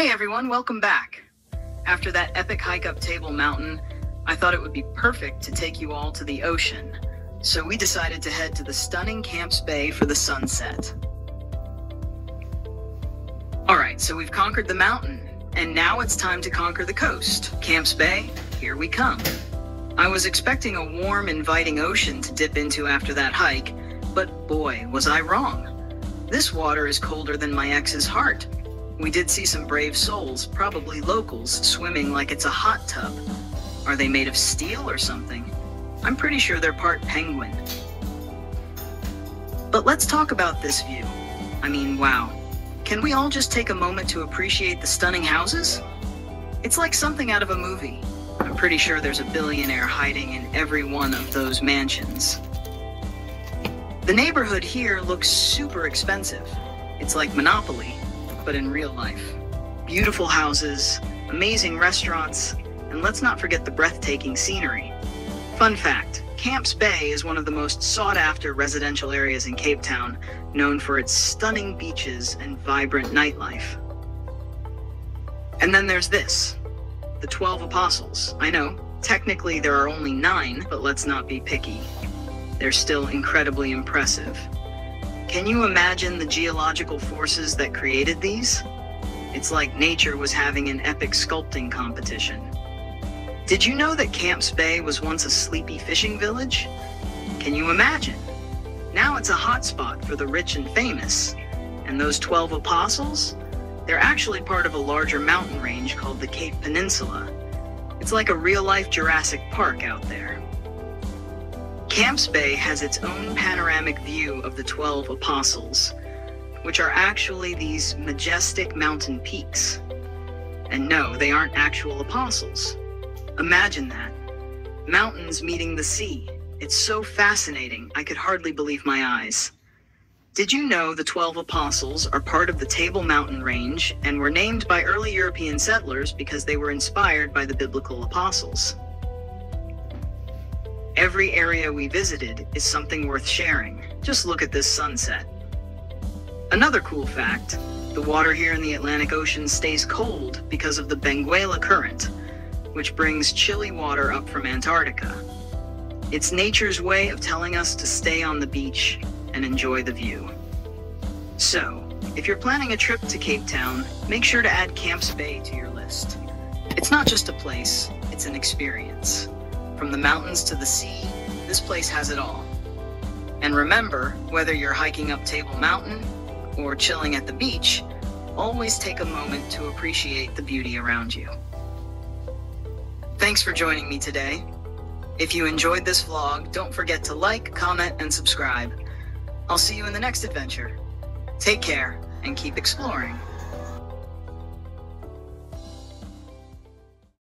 Hey everyone, welcome back. After that epic hike up Table Mountain, I thought it would be perfect to take you all to the ocean. So we decided to head to the stunning Camps Bay for the sunset. Alright, so we've conquered the mountain, and now it's time to conquer the coast. Camps Bay, here we come. I was expecting a warm, inviting ocean to dip into after that hike, but boy, was I wrong. This water is colder than my ex's heart. We did see some brave souls, probably locals, swimming like it's a hot tub. Are they made of steel or something? I'm pretty sure they're part penguin. But let's talk about this view. I mean, wow. Can we all just take a moment to appreciate the stunning houses? It's like something out of a movie. I'm pretty sure there's a billionaire hiding in every one of those mansions. The neighborhood here looks super expensive. It's like Monopoly, but in real life. Beautiful houses, amazing restaurants, and let's not forget the breathtaking scenery. Fun fact, Camps Bay is one of the most sought-after residential areas in Cape Town, known for its stunning beaches and vibrant nightlife. And then there's this, the 12 Apostles. I know, technically there are only 9, but let's not be picky. They're still incredibly impressive. Can you imagine the geological forces that created these? It's like nature was having an epic sculpting competition. Did you know that Camps Bay was once a sleepy fishing village? Can you imagine? Now it's a hotspot for the rich and famous. And those 12 Apostles? They're actually part of a larger mountain range called the Cape Peninsula. It's like a real-life Jurassic Park out there. Camps Bay has its own panoramic view of the 12 Apostles, which are actually these majestic mountain peaks. And no, they aren't actual apostles. Imagine that. Mountains meeting the sea. It's so fascinating, I could hardly believe my eyes. Did you know the 12 Apostles are part of the Table Mountain range and were named by early European settlers because they were inspired by the biblical apostles? Every area we visited is something worth sharing. Just look at this sunset. Another cool fact, the water here in the Atlantic Ocean stays cold because of the Benguela Current, which brings chilly water up from Antarctica. It's nature's way of telling us to stay on the beach and enjoy the view. So, if you're planning a trip to Cape Town, make sure to add Camps Bay to your list. It's not just a place, it's an experience. From the mountains to the sea, this place has it all. And remember, whether you're hiking up Table Mountain or chilling at the beach, always take a moment to appreciate the beauty around you. Thanks for joining me today. If you enjoyed this vlog, don't forget to like, comment, and subscribe. I'll see you in the next adventure. Take care and keep exploring.